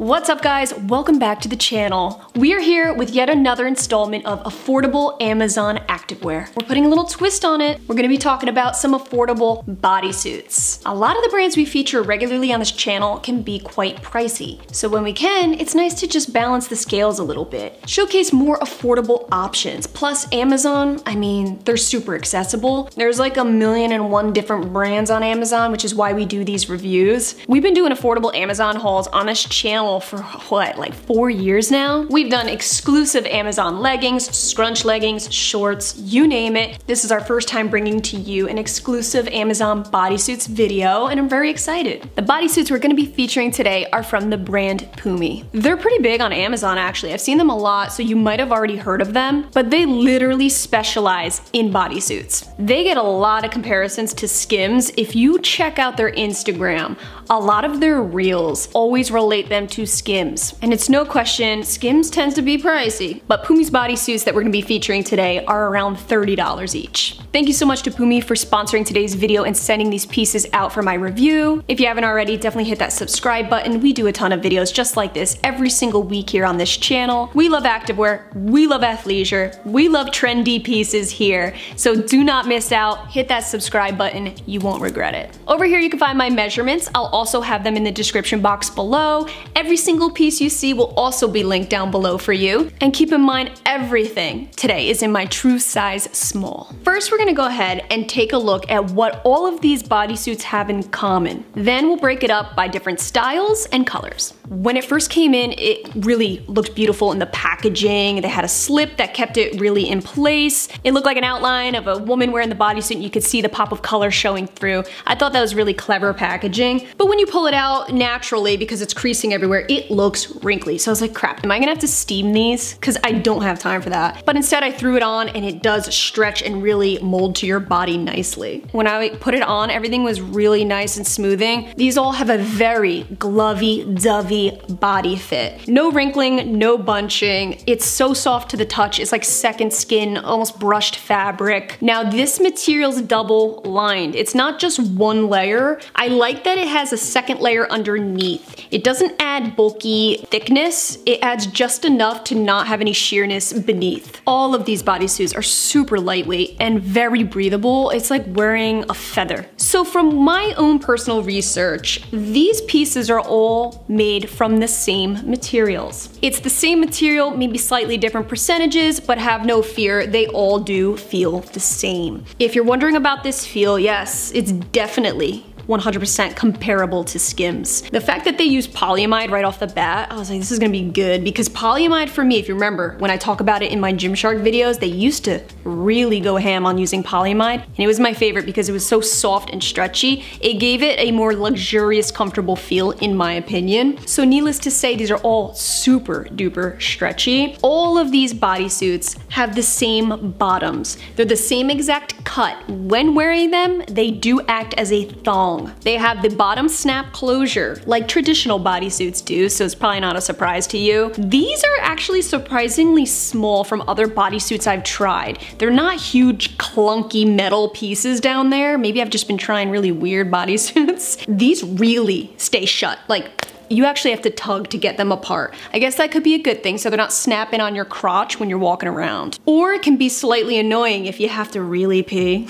What's up guys, welcome back to the channel. We're here with yet another installment of affordable Amazon activewear. We're putting a little twist on it. We're gonna be talking about some affordable bodysuits. A lot of the brands we feature regularly on this channel can be quite pricey. So when we can, it's nice to just balance the scales a little bit. Showcase more affordable options. Plus Amazon, I mean, they're super accessible. There's like 1,000,001 different brands on Amazon, which is why we do these reviews. We've been doing affordable Amazon hauls on this channel for what, like 4 years now? We've done exclusive Amazon leggings, scrunch leggings, shorts, you name it. This is our first time bringing to you an exclusive Amazon bodysuits video, and I'm very excited. The bodysuits we're gonna be featuring today are from the brand Pumiey. They're pretty big on Amazon, actually. I've seen them a lot, so you might have already heard of them, but they literally specialize in bodysuits. They get a lot of comparisons to Skims. If you check out their Instagram, a lot of their reels always relate them to Skims. And it's no question, Skims tends to be pricey, but Pumiey's bodysuits that we're gonna be featuring today are around $30 each. Thank you so much to Pumiey for sponsoring today's video and sending these pieces out for my review. If you haven't already, definitely hit that subscribe button. We do a ton of videos just like this every single week here on this channel. We love activewear, we love athleisure, we love trendy pieces here. So do not miss out, hit that subscribe button, you won't regret it. Over here you can find my measurements. I'll also have them in the description box below. Every single piece you see will also be linked down below for you. And keep in mind, everything today is in my true size small. First, we're gonna go ahead and take a look at what all of these bodysuits have in common. Then we'll break it up by different styles and colors. When it first came in, it really looked beautiful in the packaging. They had a slip that kept it really in place. It looked like an outline of a woman wearing the bodysuit, and you could see the pop of color showing through. I thought that was really clever packaging. But when you pull it out naturally, because it's creasing everywhere, it looks wrinkly. So I was like, crap, am I gonna have to steam these? Because I don't have time for that. But instead I threw it on, and it does stretch and really mold to your body nicely. When I put it on, everything was really nice and smoothing. These all have a very glovey-dovey body fit. No wrinkling, no bunching. It's so soft to the touch. It's like second skin, almost brushed fabric. Now this material's double lined. It's not just one layer. I like that it has a second layer underneath. It doesn't add bulky thickness, it adds just enough to not have any sheerness beneath. All of these bodysuits are super lightweight and very breathable. It's like wearing a feather. So from my own personal research, these pieces are all made from the same materials. It's the same material, maybe slightly different percentages, but have no fear, they all do feel the same. If you're wondering about this feel, yes, it's definitely 100% comparable to Skims. The fact that they use polyamide right off the bat, I was like, this is gonna be good, because polyamide for me, if you remember, when I talk about it in my Gymshark videos, they used to really go ham on using polyamide, and it was my favorite because it was so soft and stretchy. It gave it a more luxurious, comfortable feel, in my opinion. So needless to say, these are all super duper stretchy. All of these bodysuits have the same bottoms. They're the same exact cut. When wearing them, they do act as a thong. They have the bottom snap closure like traditional bodysuits do, so it's probably not a surprise to you. These are actually surprisingly small from other bodysuits I've tried. They're not huge clunky metal pieces down there. Maybe I've just been trying really weird bodysuits. These really stay shut. Like, you actually have to tug to get them apart. I guess that could be a good thing, so they're not snapping on your crotch when you're walking around. Or it can be slightly annoying if you have to really pee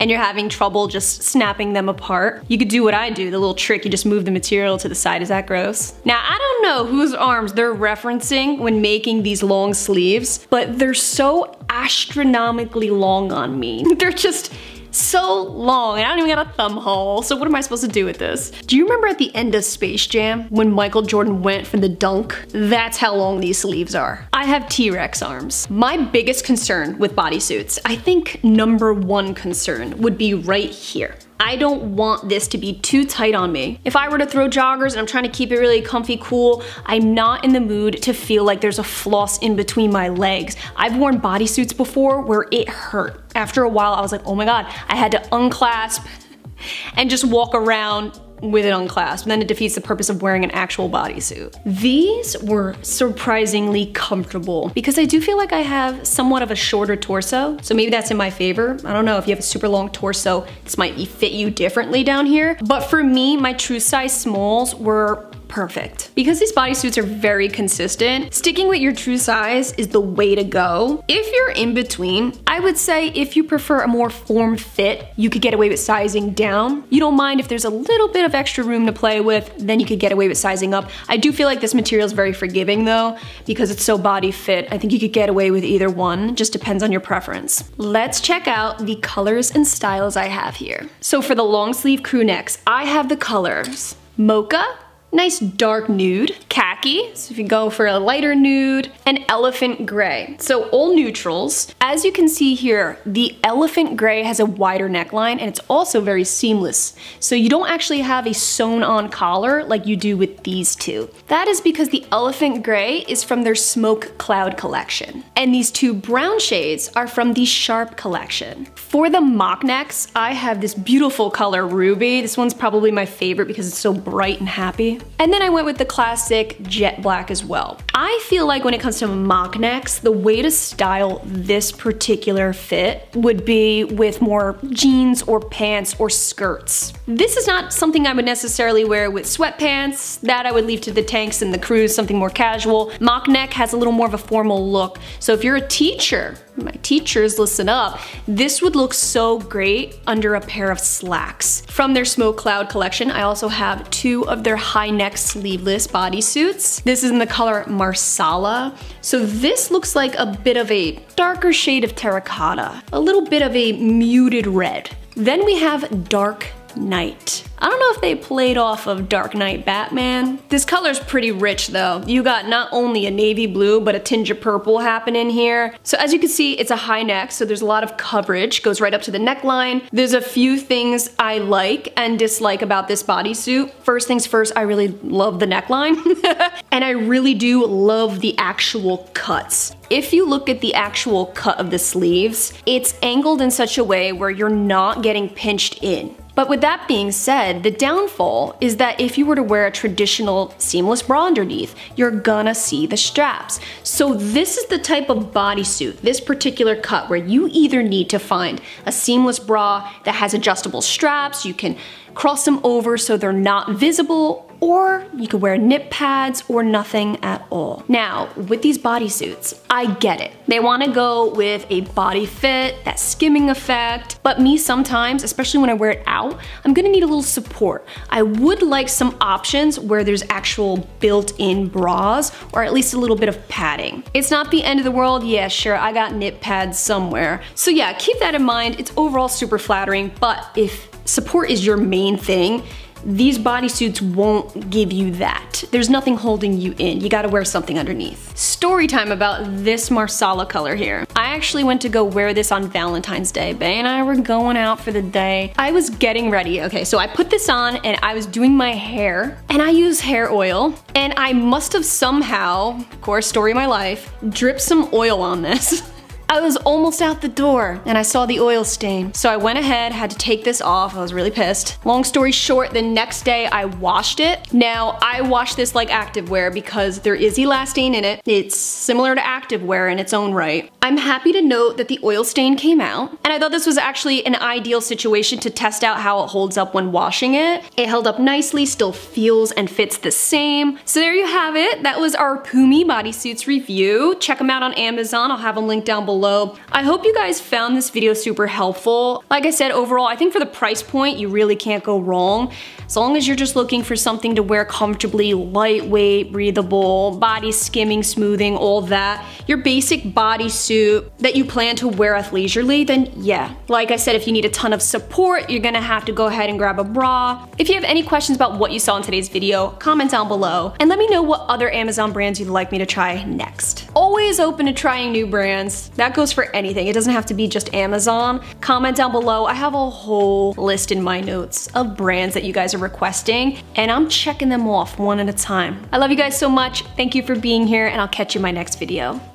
and you're having trouble just snapping them apart. You could do what I do, the little trick, you just move the material to the side. Is that gross? Now, I don't know whose arms they're referencing when making these long sleeves, but they're so astronomically long on me. They're just so long, and I don't even got a thumb hole, so what am I supposed to do with this? Do you remember at the end of Space Jam when Michael Jordan went for the dunk? That's how long these sleeves are. I have T-Rex arms. My biggest concern with bodysuits, I think #1 concern, would be right here. I don't want this to be too tight on me. If I were to throw joggers and I'm trying to keep it really comfy, cool, I'm not in the mood to feel like there's a floss in between my legs. I've worn bodysuits before where it hurt. After a while, I was like, oh my God, I had to unclasp and just walk around with it unclasped. Then it defeats the purpose of wearing an actual bodysuit. These were surprisingly comfortable because I do feel like I have somewhat of a shorter torso, so maybe that's in my favor. I don't know, if you have a super long torso, this might fit you differently down here. But for me, my true size smalls were perfect. Because these bodysuits are very consistent, sticking with your true size is the way to go. If you're in between, I would say if you prefer a more form fit, you could get away with sizing down. You don't mind if there's a little bit of extra room to play with, then you could get away with sizing up. I do feel like this material is very forgiving though, because it's so body fit. I think you could get away with either one, just depends on your preference. Let's check out the colors and styles I have here. So for the long sleeve crew necks, I have the colors mocha, nice dark nude, khaki, so if you go for a lighter nude, and elephant gray. So all neutrals. As you can see here, the elephant gray has a wider neckline and it's also very seamless. So you don't actually have a sewn-on collar like you do with these two. That is because the elephant gray is from their Smoke Cloud collection. And these two brown shades are from the Sharp collection. For the mock necks, I have this beautiful color ruby. This one's probably my favorite because it's so bright and happy. And then I went with the classic jet black as well. I feel like when it comes to mock necks, the way to style this particular fit would be with more jeans or pants or skirts. This is not something I would necessarily wear with sweatpants. That I would leave to the tanks and the crews, something more casual. Mock neck has a little more of a formal look. So if you're a teacher, my teachers, listen up, this would look so great under a pair of slacks. From their Smoke Cloud collection, I also have two of their high neck sleeveless bodysuits. This is in the color Marsala. So this looks like a bit of a darker shade of terracotta, a little bit of a muted red. Then we have Dark Knight. I don't know if they played off of Dark Knight Batman. This color's pretty rich though. You got not only a navy blue, but a tinge of purple happening here. So as you can see, it's a high neck, so there's a lot of coverage, goes right up to the neckline. There's a few things I like and dislike about this bodysuit. First things first, I really love the neckline. And I really do love the actual cuts. If you look at the actual cut of the sleeves, it's angled in such a way where you're not getting pinched in. But with that being said, the downfall is that if you were to wear a traditional seamless bra underneath, you're gonna see the straps. So this is the type of bodysuit, this particular cut, where you either need to find a seamless bra that has adjustable straps, you can cross them over so they're not visible, or you could wear nip pads or nothing at all. Now, with these bodysuits, I get it. They wanna go with a body fit, that skimming effect, but me sometimes, especially when I wear it out, I'm gonna need a little support. I would like some options where there's actual built-in bras, or at least a little bit of padding. It's not the end of the world, yeah, sure, I got nip pads somewhere. So yeah, keep that in mind. It's overall super flattering, but if support is your main thing, these bodysuits won't give you that. There's nothing holding you in. You gotta wear something underneath. Story time about this Marsala color here. I actually went to go wear this on Valentine's Day. Bay and I were going out for the day. I was getting ready. Okay, so I put this on and I was doing my hair, and I use hair oil, and I must have somehow, of course, story of my life, dripped some oil on this. I was almost out the door and I saw the oil stain. So I went ahead, had to take this off. I was really pissed. Long story short, the next day I washed it. Now, I wash this like activewear because there is elastane in it. It's similar to activewear in its own right. I'm happy to note that the oil stain came out, and I thought this was actually an ideal situation to test out how it holds up when washing it. It held up nicely, still feels and fits the same. So there you have it. That was our Pumiey bodysuits review. Check them out on Amazon. I'll have them linked down below. I hope you guys found this video super helpful. Like I said, overall, I think for the price point, you really can't go wrong. As long as you're just looking for something to wear comfortably, lightweight, breathable, body skimming, smoothing, all that, your basic bodysuit that you plan to wear athleisurely, then yeah. Like I said, if you need a ton of support, you're gonna have to go ahead and grab a bra. If you have any questions about what you saw in today's video, comment down below and let me know what other Amazon brands you'd like me to try next. Always open to trying new brands. That goes for anything. It doesn't have to be just Amazon. Comment down below. I have a whole list in my notes of brands that you guys are requesting, and I'm checking them off one at a time. I love you guys so much. Thank you for being here, and I'll catch you in my next video.